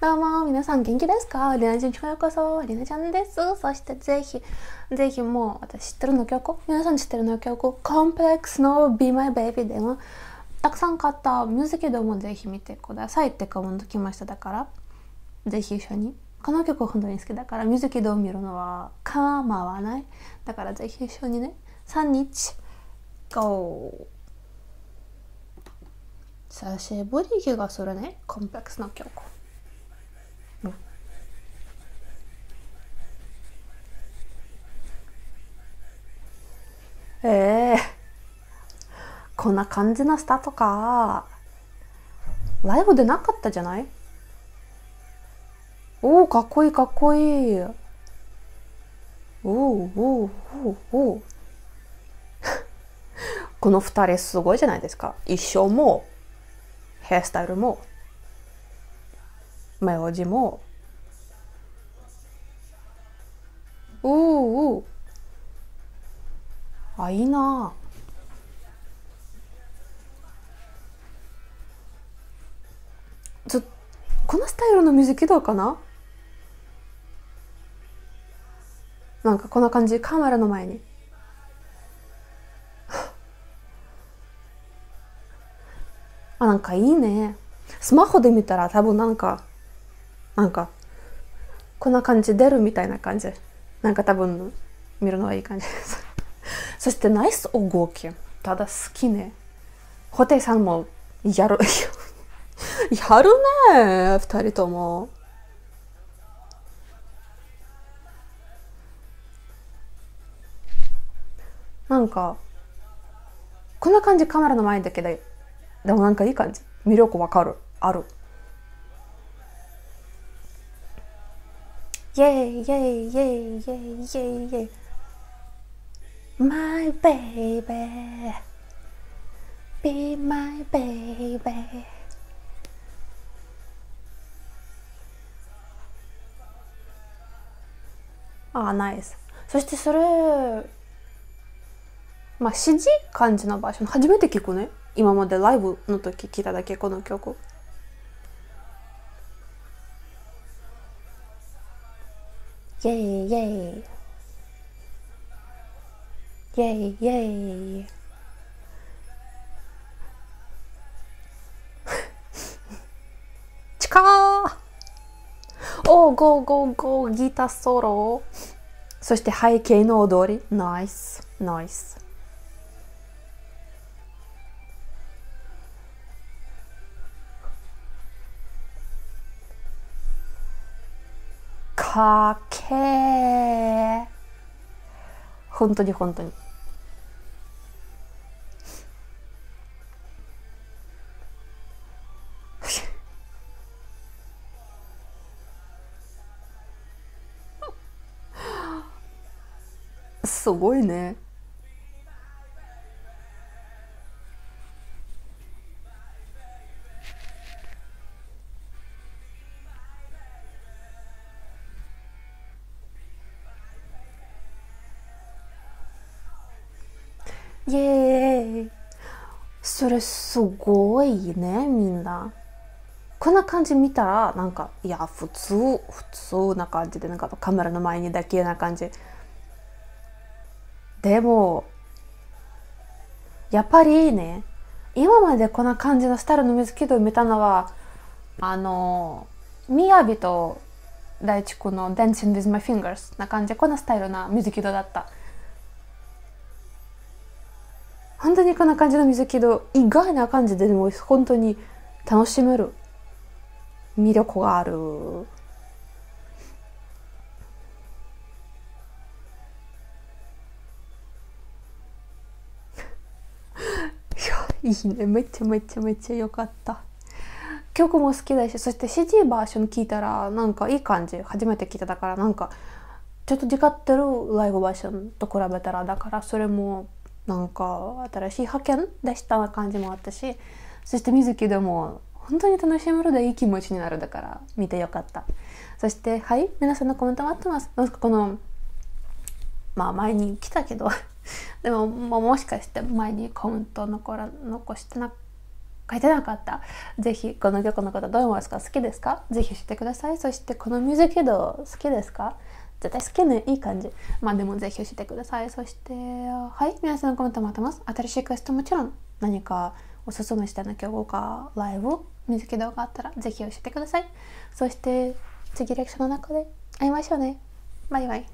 どうも皆さん元気ですか？りなちゃんちようこそ、りなちゃんです。そしてぜひもう私知ってるの曲、皆さん知ってるの曲、Complexの Be My Baby でもたくさん買ったミュージックビデオもぜひ見てくださいってコメント来ました。だからぜひ一緒に、この曲本当に好きだからミュージックビデオ見るのは構わない。だからぜひ一緒にね、3日 GO。 久しぶり気がするね、Complexの曲。こんな感じのスタートか。ライブでなかったじゃない？おお、かっこいいかっこいい。おおおおお。この2人すごいじゃないですか。衣装もヘアスタイルもメロディも。おお。あ、いいな。このスタイルのミュージックビデオかな。なんかこんな感じ、カメラの前にあ、なんかいいね。スマホで見たら多分なんかこんな感じ出るみたいな感じ、なんか多分見るのはいい感じです。そしてナイス動き。ただ好きね。ホテイさんもやるね、二人とも。なんかこんな感じ、カメラの前だけで、でもなんかいい感じ、魅力わかる、ある。イェイイェイイェイイェイイェイイェイ。My baby, be my baby. あ、ナイス。そしてそれ、まあ CD 感じのバージョン初めて聞くね。今までライブの時聞いただけ、この曲。イェイイェイイェイイェイ。チカー。おー、ゴーゴーゴー、ギターソロ。そして背景の踊り、ナイスナイス。かっけー。本当に本当に。すごいね。イエーイ。それすごいね、みんな。こんな感じ見たらなんか、いや、普通な感じで、なんかカメラの前にだけな感じ。でもやっぱりいいね。今までこんな感じのスタイルのミュージックビデオを見たのは、みやびと大地君の Dancing with My Fingers な感じ、こんなスタイルなミュージックビデオだった。本当にこんな感じのミュージックビデオ、意外な感じで、でも本当に楽しめる、魅力がある。いいね、めっちゃ良かった。曲も好きだし、そして CD バージョン聴いたらなんかいい感じ、初めて聴いた。だからなんかちょっと違ってる、ライブバージョンと比べたら。だからそれもなんか新しい発見でした感じもあったし、そして水木でも本当に楽しめるでいい気持ちになる。だから見てよかった。そしてはい、皆さんのコメント待ってます。なんかこのまあ前に来たけどでも、もしかして前にコメント残してな書いてなかった。ぜひこの曲のことどう思いますか？好きですか？ぜひしてください。そしてこのミュージックビデオ好きですか？絶対好きね、いい感じ。まあでもぜひしてください。そしてはい、皆さんのコメント待ってます。新しいクエストもちろん何かおすすめしたい曲かライブ、ミュージックビデオがあったらぜひ教えてください。そして次レクチャーの中で会いましょうね。バイバイ。